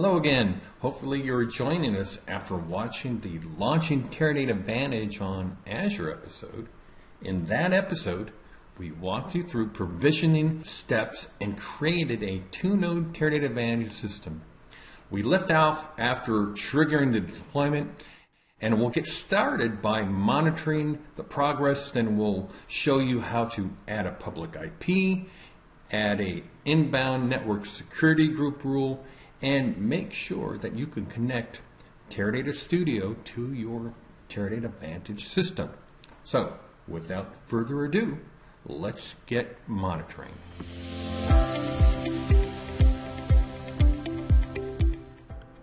Hello again. Hopefully you're joining us after watching the Launching Teradata Vantage on Azure episode. In that episode, we walked you through provisioning steps and created a two-node Teradata Vantage system. We left off after triggering the deployment, and we'll get started by monitoring the progress. Then we'll show you how to add a public IP, add an inbound network security group rule, and make sure that you can connect Teradata Studio to your Teradata Vantage system. So, without further ado, let's get monitoring.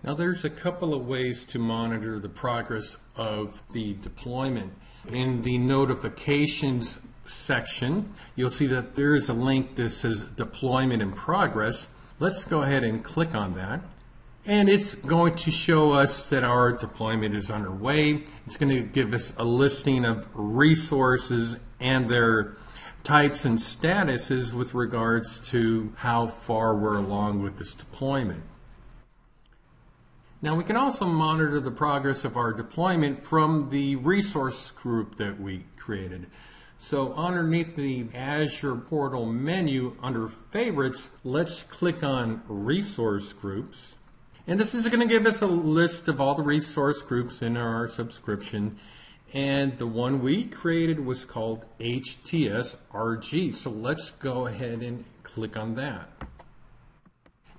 Now, there's a couple of ways to monitor the progress of the deployment. In the notifications section, you'll see that there is a link that says Deployment in Progress. Let's go ahead and click on that, and it's going to show us that our deployment is underway. It's going to give us a listing of resources and their types and statuses with regards to how far we're along with this deployment. Now, we can also monitor the progress of our deployment from the resource group that we created. So underneath the Azure portal menu under favorites, let's click on resource groups. And this is going to give us a list of all the resource groups in our subscription. And the one we created was called HTSRG. So let's go ahead and click on that.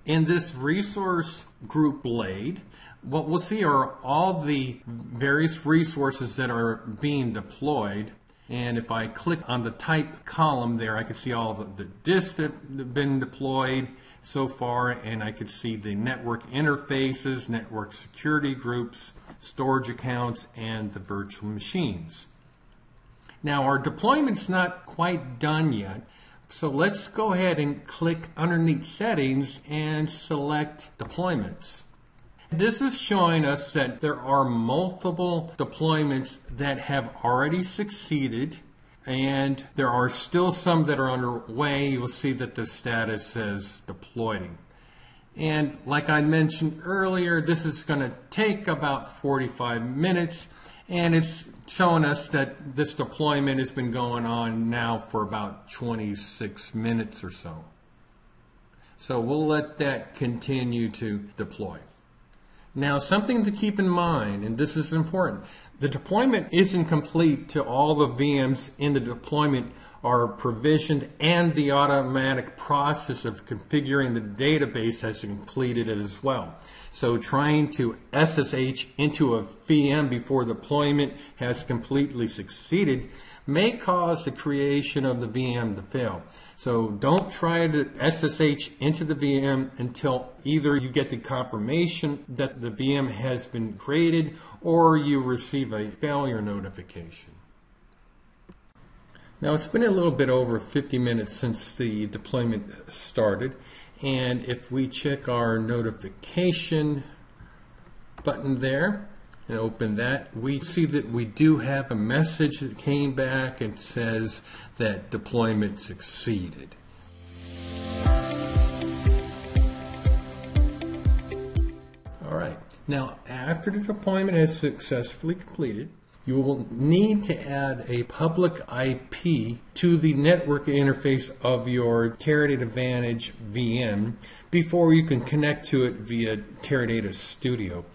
In this resource group blade, what we'll see are all the various resources that are being deployed. And if I click on the type column there, I can see all the disks that have been deployed so far, and I can see the network interfaces, network security groups, storage accounts, and the virtual machines. Now, our deployment's not quite done yet, so let's go ahead and click underneath settings and select deployments. This is showing us that there are multiple deployments that have already succeeded, and there are still some that are underway. You'll see that the status says deployed. And like I mentioned earlier, this is going to take about 45 minutes, and it's showing us that this deployment has been going on now for about 26 minutes or so. So we'll let that continue to deploy. Now, something to keep in mind, and this is important, the deployment isn't complete till all the VMs in the deployment are provisioned and the automatic process of configuring the database has completed it as well. So trying to SSH into a VM before deployment has completely succeeded may cause the creation of the VM to fail. So don't try to SSH into the VM until either you get the confirmation that the VM has been created or you receive a failure notification. Now, it's been a little bit over 50 minutes since the deployment started, and if we check our notification button there and open that, we see that we do have a message that came back and says that deployment succeeded. All right, now after the deployment is successfully completed, you will need to add a public IP to the network interface of your Teradata Vantage VM before you can connect to it via Teradata Studio.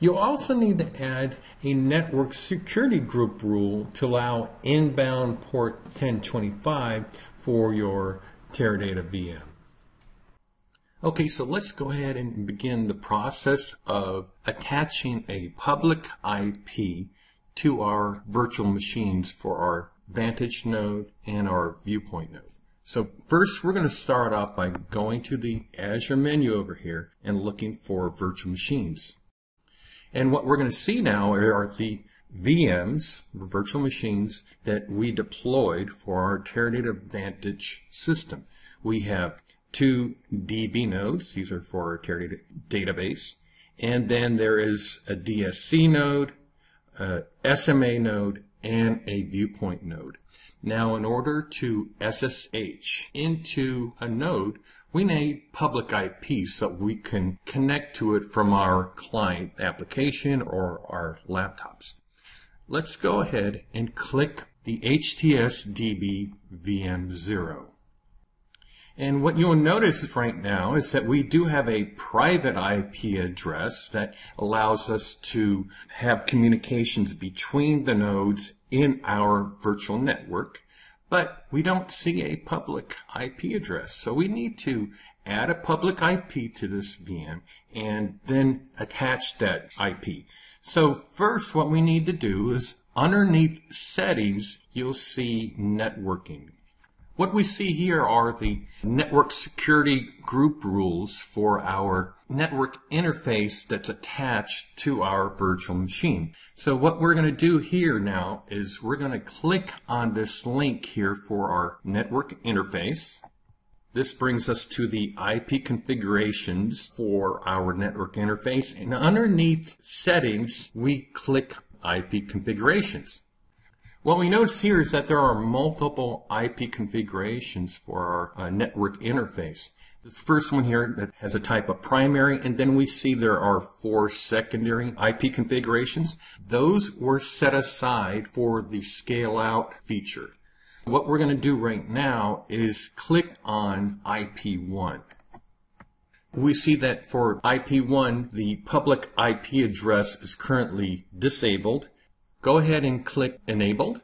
You also need to add a network security group rule to allow inbound port 1025 for your Teradata VM. Okay, so let's go ahead and begin the process of attaching a public IP to our virtual machines for our Vantage node and our Viewpoint node. So first, we're going to start off by going to the Azure menu over here and looking for virtual machines. And what we're going to see now are the VMs, the virtual machines, that we deployed for our Teradata Vantage system. We have two DB nodes. These are for our Teradata database. And then there is a DSC node, a SMA node, and a Viewpoint node. Now, in order to SSH into a node, we need public IP so we can connect to it from our client application or our laptops. Let's go ahead and click the HTSDB VM0. And what you'll notice right now is that we do have a private IP address that allows us to have communications between the nodes in our virtual network, but we don't see a public IP address. So we need to add a public IP to this VM and then attach that IP. So first what we need to do is underneath settings, you'll see networking. What we see here are the network security group rules for our network interface that's attached to our virtual machine. So what we're going to do here now is we're going to click on this link here for our network interface. This brings us to the IP configurations for our network interface, and underneath settings we click IP configurations. What we notice here is that there are multiple IP configurations for our network interface. This first one here that has a type of primary, and then we see there are 4 secondary IP configurations. Those were set aside for the scale out feature. What we're going to do right now is click on IP1. We see that for IP1, the public IP address is currently disabled. Go ahead and click Enabled.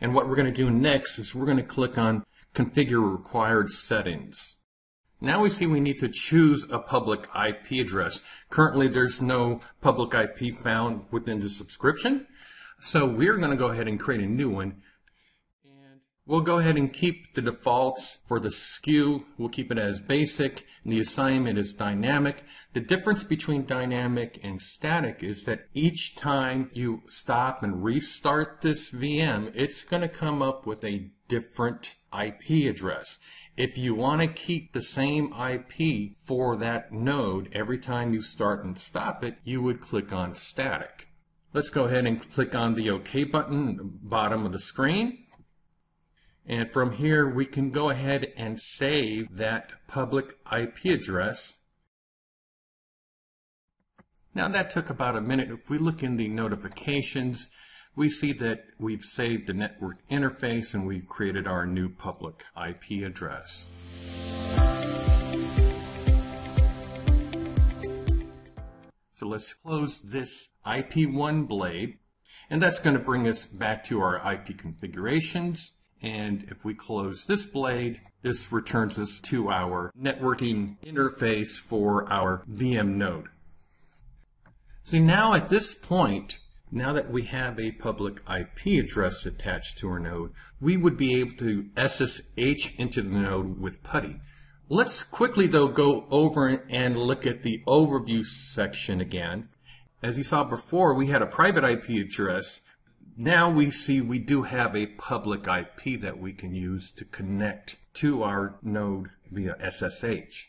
And what we're going to do next is we're going to click on Configure Required Settings. Now we see we need to choose a public IP address. Currently there's no public IP found within the subscription. So we're going to go ahead and create a new one. And we'll go ahead and keep the defaults for the SKU. We'll keep it as basic, and the assignment is dynamic. The difference between dynamic and static is that each time you stop and restart this VM, it's going to come up with a different IP address. If you want to keep the same IP for that node every time you start and stop it, you would click on static. Let's go ahead and click on the OK button at the bottom of the screen. And from here we can go ahead and save that public IP address. Now that took about a minute. If we look in the notifications, we see that we've saved the network interface and we've created our new public IP address. So let's close this IP1 blade, and that's going to bring us back to our IP configurations. And if we close this blade, this returns us to our networking interface for our VM node. So now at this point, now that we have a public IP address attached to our node, we would be able to SSH into the node with PuTTY. Let's quickly though go over and look at the overview section again. As you saw before, we had a private IP address. Now we see we do have a public IP that we can use to connect to our node via SSH.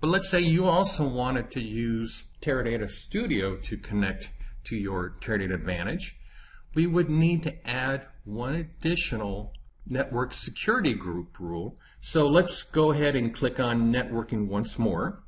But let's say you also wanted to use Teradata Studio to connect to your Teradata Vantage. We would need to add one additional network security group rule. So let's go ahead and click on networking once more.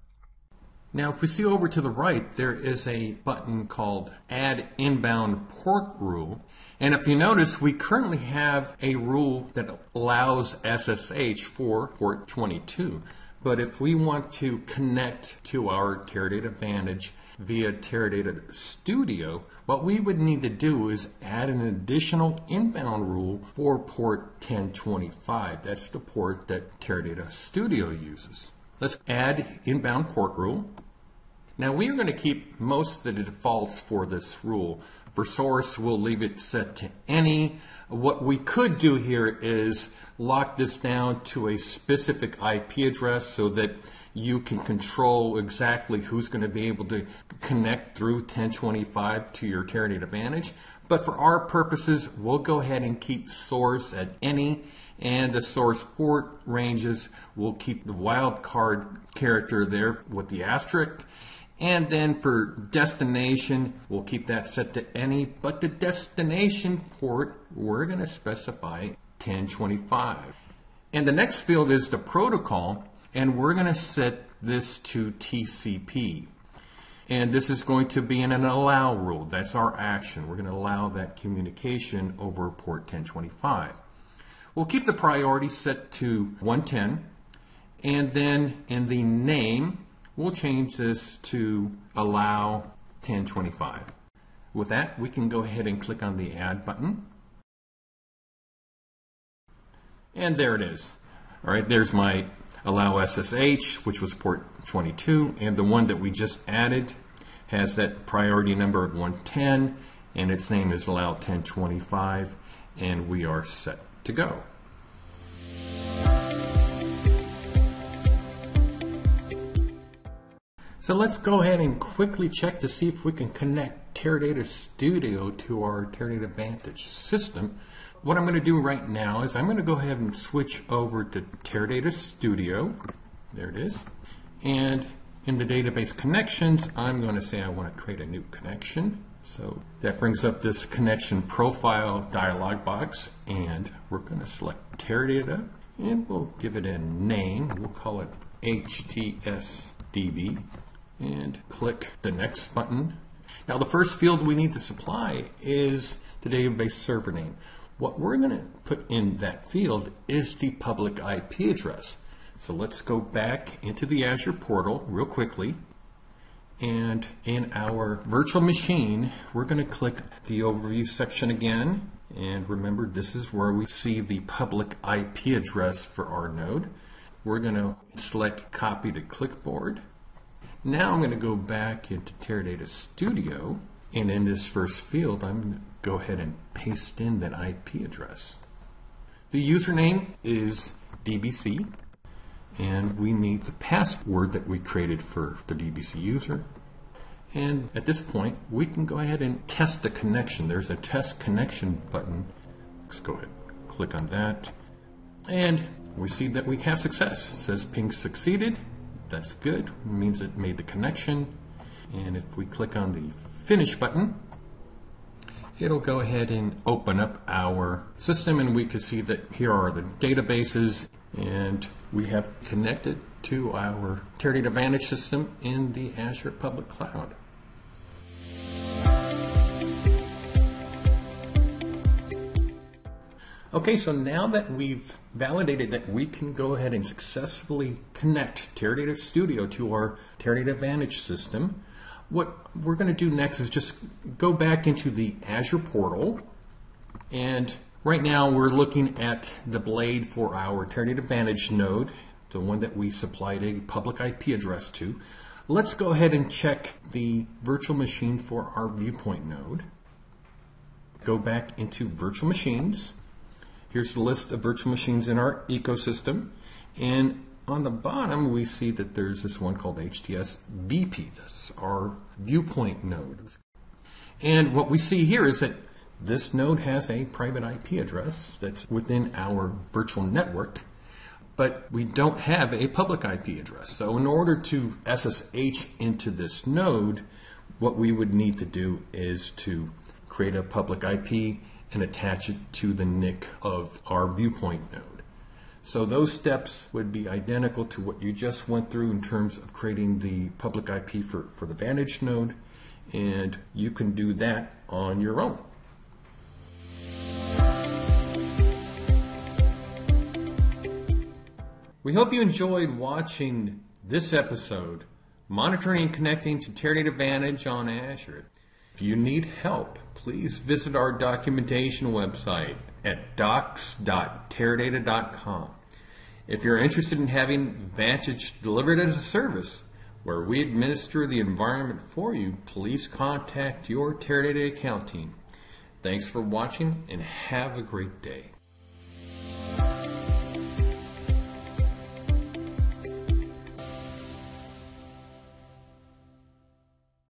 Now if we see over to the right, there is a button called Add Inbound Port Rule, and if you notice, we currently have a rule that allows SSH for port 22, but if we want to connect to our Teradata Vantage via Teradata Studio, what we would need to do is add an additional inbound rule for port 1025. That's the port that Teradata Studio uses. Let's add inbound port rule. Now we are going to keep most of the defaults for this rule. For source, we'll leave it set to any. What we could do here is lock this down to a specific IP address so that you can control exactly who's going to be able to connect through 1025 to your Teradata Vantage. But for our purposes, we'll go ahead and keep source at any. And the source port ranges, we'll keep the wildcard character there with the asterisk. And then for destination, we'll keep that set to any, but the destination port, we're going to specify 1025. And the next field is the protocol. and we're going to set this to TCP. And this is going to be in an allow rule. That's our action. We're going to allow that communication over port 1025. We'll keep the priority set to 110, and then in the name, we'll change this to allow 1025. With that, we can go ahead and click on the Add button. And there it is. All right, there's my allow SSH, which was port 22, and the one that we just added has that priority number of 110, and its name is allow 1025, and we are set to go. So let's go ahead and quickly check to see if we can connect Teradata Studio to our Teradata Vantage system. What I'm going to do right now is I'm going to go ahead and switch over to Teradata Studio. There it is. And in the database connections, I'm going to say I want to create a new connection. So that brings up this connection profile dialog box, and we're going to select Teradata, and we'll give it a name. We'll call it HTSDB, and click the next button. Now the first field we need to supply is the database server name. What we're going to put in that field is the public IP address. So let's go back into the Azure portal real quickly. And in our virtual machine, we're going to click the overview section again. And remember, this is where we see the public IP address for our node. We're going to select copy to clipboard. Now I'm going to go back into Teradata Studio. And in this first field, I'm going to go ahead and paste in that IP address. The username is DBC, and we need the password that we created for the DBC user. And at this point, we can go ahead and test the connection. There's a test connection button. Let's go ahead and click on that. And we see that we have success. It says ping succeeded. That's good. It means it made the connection. And if we click on the Finish button, it'll go ahead and open up our system, and we can see that here are the databases, and we have connected to our Teradata Vantage system in the Azure public cloud. Okay, so now that we've validated that we can go ahead and successfully connect Teradata Studio to our Teradata Vantage system, what we're going to do next is just go back into the Azure portal, and right now we're looking at the blade for our Teradata Vantage node, the one that we supplied a public IP address to. Let's go ahead and check the virtual machine for our viewpoint node. Go back into virtual machines. Here's the list of virtual machines in our ecosystem, and on the bottom, we see that there's this one called HTSBP. That's our viewpoint node. And what we see here is that this node has a private IP address that's within our virtual network, but we don't have a public IP address. So in order to SSH into this node, what we would need to do is to create a public IP and attach it to the NIC of our viewpoint node. So those steps would be identical to what you just went through in terms of creating the public IP for the Vantage node, and you can do that on your own. We hope you enjoyed watching this episode, monitoring and connecting to Teradata Vantage on Azure. If you need help, please visit our documentation website at docs.teradata.com. If you're interested in having Vantage delivered as a service where we administer the environment for you, please contact your Teradata account team. Thanks for watching, and have a great day.